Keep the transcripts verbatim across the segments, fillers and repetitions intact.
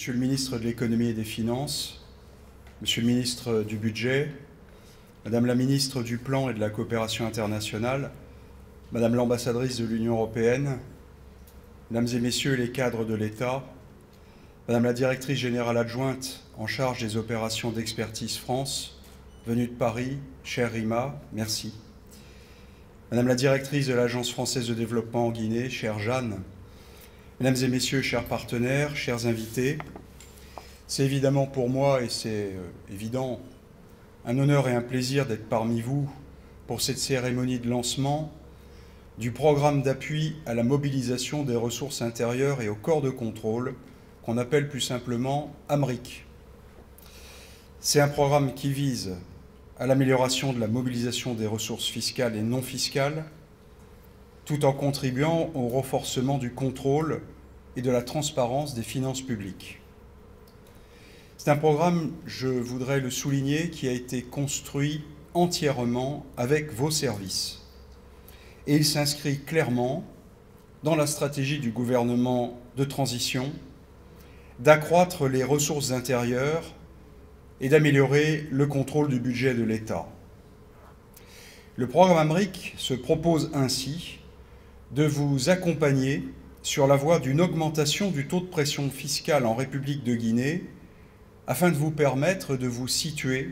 Monsieur le ministre de l'Économie et des Finances, Monsieur le ministre du Budget, Madame la ministre du Plan et de la Coopération internationale, Madame l'ambassadrice de l'Union européenne, Mesdames et Messieurs les cadres de l'État, Madame la directrice générale adjointe en charge des opérations d'Expertise France, venue de Paris, chère Rima, merci. Madame la directrice de l'Agence française de développement en Guinée, chère Jeanne, Mesdames et Messieurs, chers partenaires, chers invités, c'est évidemment pour moi, et c'est évident, un honneur et un plaisir d'être parmi vous pour cette cérémonie de lancement du programme d'appui à la mobilisation des ressources intérieures et au corps de contrôle, qu'on appelle plus simplement AMRIC. C'est un programme qui vise à l'amélioration de la mobilisation des ressources fiscales et non fiscales, tout en contribuant au renforcement du contrôle et de la transparence des finances publiques. C'est un programme, je voudrais le souligner, qui a été construit entièrement avec vos services. Et il s'inscrit clairement dans la stratégie du gouvernement de transition d'accroître les ressources intérieures et d'améliorer le contrôle du budget de l'État. Le programme AMRIC se propose ainsi de vous accompagner sur la voie d'une augmentation du taux de pression fiscale en République de Guinée afin de vous permettre de vous situer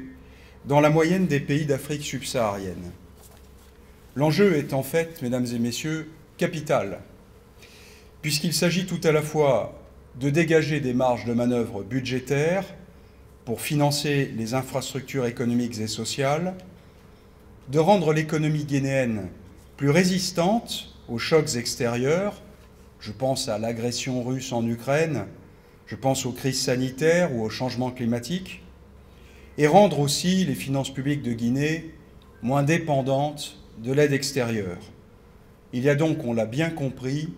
dans la moyenne des pays d'Afrique subsaharienne. L'enjeu est en fait, mesdames et messieurs, capital, puisqu'il s'agit tout à la fois de dégager des marges de manœuvre budgétaires pour financer les infrastructures économiques et sociales, de rendre l'économie guinéenne plus résistante aux chocs extérieurs, je pense à l'agression russe en Ukraine, je pense aux crises sanitaires ou aux changements climatiques, et rendre aussi les finances publiques de Guinée moins dépendantes de l'aide extérieure. Il y a donc, on l'a bien compris,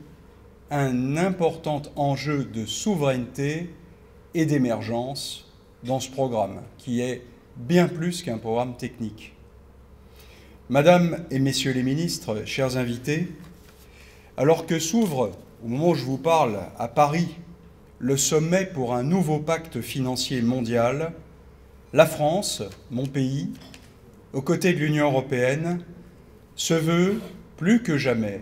un important enjeu de souveraineté et d'émergence dans ce programme, qui est bien plus qu'un programme technique. Madame et Messieurs les ministres, chers invités, alors que s'ouvre, au moment où je vous parle, à Paris, le sommet pour un nouveau pacte financier mondial, la France, mon pays, aux côtés de l'Union européenne, se veut plus que jamais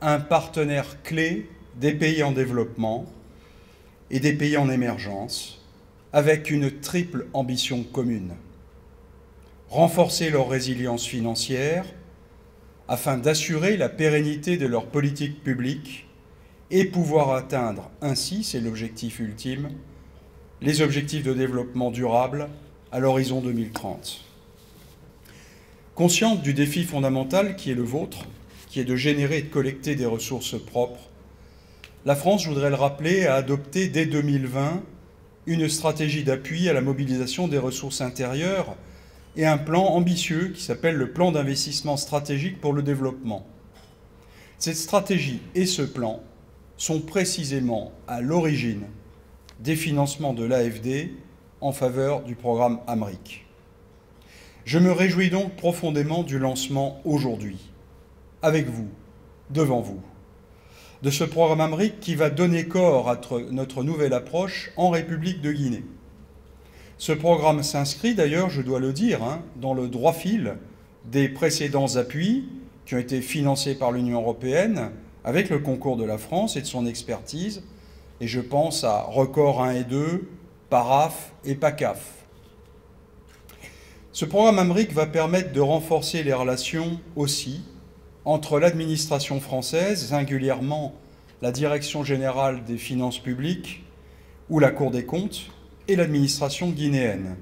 un partenaire clé des pays en développement et des pays en émergence, avec une triple ambition commune. Renforcer leur résilience financière afin d'assurer la pérennité de leur politique publique et pouvoir atteindre ainsi, c'est l'objectif ultime, les objectifs de développement durable à l'horizon deux mille trente. Consciente du défi fondamental qui est le vôtre, qui est de générer et de collecter des ressources propres, la France, je voudrais le rappeler, a adopté dès deux mille vingt une stratégie d'appui à la mobilisation des ressources intérieures et un plan ambitieux qui s'appelle le plan d'investissement stratégique pour le développement. Cette stratégie et ce plan sont précisément à l'origine des financements de l'A F D en faveur du programme AMRIC. Je me réjouis donc profondément du lancement aujourd'hui, avec vous, devant vous, de ce programme AMRIC qui va donner corps à notre nouvelle approche en République de Guinée. Ce programme s'inscrit d'ailleurs, je dois le dire, hein, dans le droit fil des précédents appuis qui ont été financés par l'Union européenne avec le concours de la France et de son expertise, et je pense à Records un et deux, PARAF et PACAF. Ce programme AMRIC va permettre de renforcer les relations aussi entre l'administration française, singulièrement la Direction générale des finances publiques ou la Cour des comptes, et l'administration guinéenne.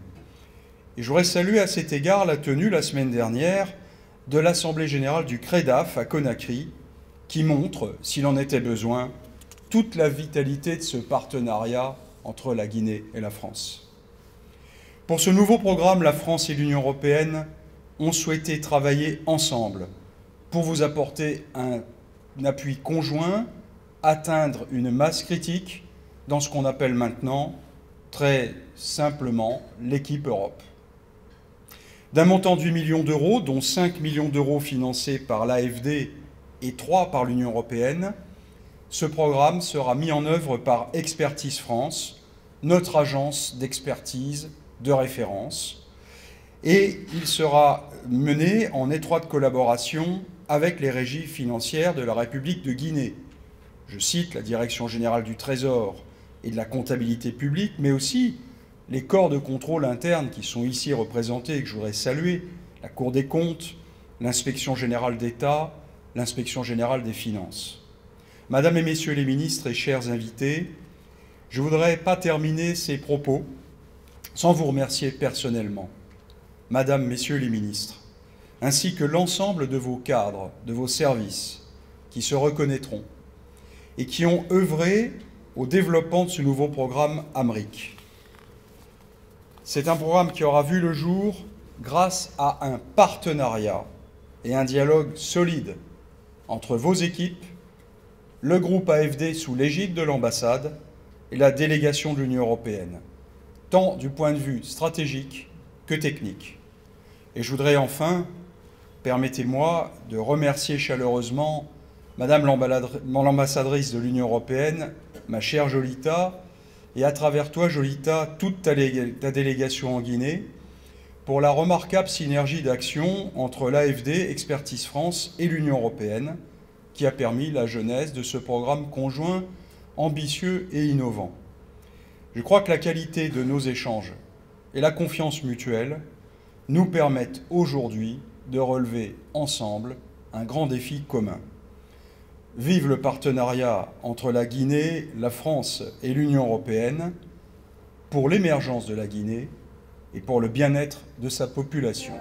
Et je voudrais saluer à cet égard la tenue la semaine dernière de l'Assemblée générale du CREDAF à Conakry, qui montre, s'il en était besoin, toute la vitalité de ce partenariat entre la Guinée et la France. Pour ce nouveau programme, la France et l'Union européenne ont souhaité travailler ensemble pour vous apporter un, un appui conjoint, atteindre une masse critique dans ce qu'on appelle maintenant, très simplement, l'équipe Europe. D'un montant de huit millions d'euros, dont cinq millions d'euros financés par l'A F D et trois par l'Union européenne, ce programme sera mis en œuvre par Expertise France notre agence d'expertise, de référence, et il sera mené en étroite collaboration avec les régies financières de la République de Guinée. Je cite la Direction générale du Trésor et de la comptabilité publique, mais aussi les corps de contrôle internes qui sont ici représentés et que je voudrais saluer, la Cour des comptes, l'Inspection générale d'État, l'Inspection générale des finances. Madame et messieurs les ministres et chers invités, je ne voudrais pas terminer ces propos sans vous remercier personnellement, Madame, Messieurs les ministres, ainsi que l'ensemble de vos cadres, de vos services, qui se reconnaîtront et qui ont œuvré au développement de ce nouveau programme AMRIC. C'est un programme qui aura vu le jour grâce à un partenariat et un dialogue solide entre vos équipes, le groupe A F D sous l'égide de l'ambassade et la délégation de l'Union européenne, tant du point de vue stratégique que technique. Et je voudrais enfin, permettez-moi, de remercier chaleureusement Madame l'ambassadrice de l'Union européenne, ma chère Jolita, et à travers toi, Jolita, toute ta, ta délégation en Guinée, pour la remarquable synergie d'action entre l'A F D, Expertise France et l'Union européenne, qui a permis la genèse de ce programme conjoint ambitieux et innovant. Je crois que la qualité de nos échanges et la confiance mutuelle nous permettent aujourd'hui de relever ensemble un grand défi commun. Vive le partenariat entre la Guinée, la France et l'Union européenne pour l'émergence de la Guinée et pour le bien-être de sa population.